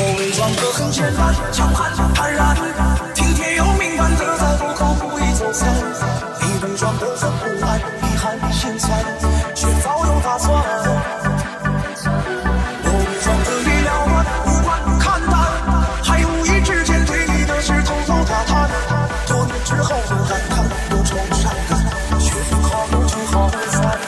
我伪装得很简单，强悍坦然，听天由命般的在路口故意走散。你伪装得很无奈，遗憾心酸，却早有打算。我伪装得已了断，无关看淡，还无意之间对你的事偷偷打探。多年之后仍然看，多愁善感，却不好不聚好散。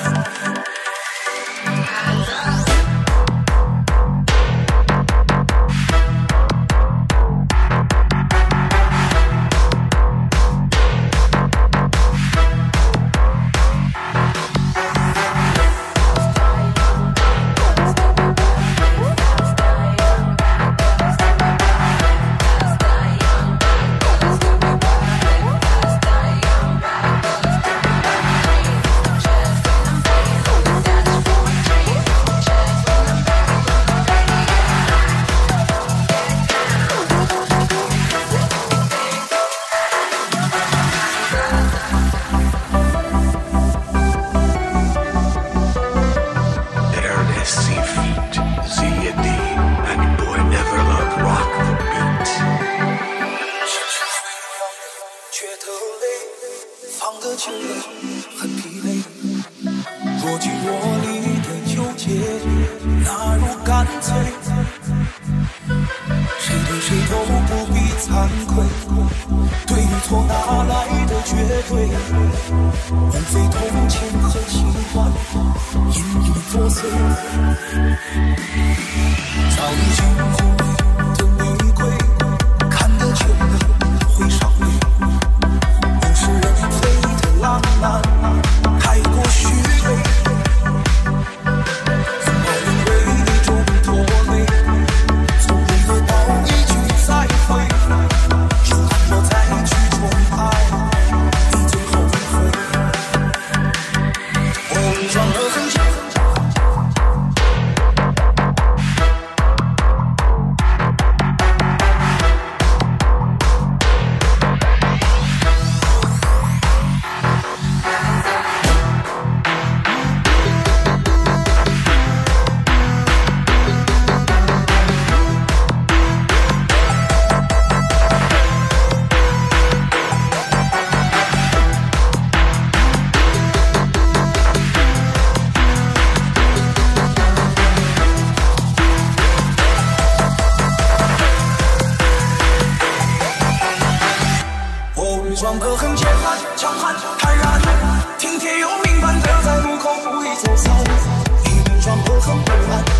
听天由命般的在路口故意走散，你伪装得很不安。